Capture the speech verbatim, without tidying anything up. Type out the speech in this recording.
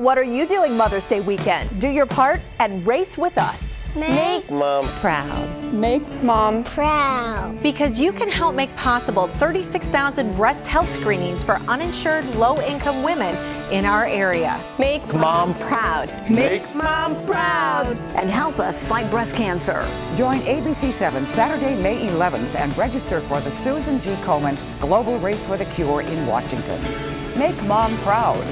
What are you doing Mother's Day weekend? Do your part and race with us. Make, make Mom proud. Make Mom proud. Because you can help make possible thirty-six thousand breast health screenings for uninsured, low-income women in our area. Make Mom, Mom proud. Make, make Mom proud. And help us fight breast cancer. Join A B C seven Saturday, May eleventh and register for the Susan G. Komen Global Race for the Cure in Washington. Make Mom proud.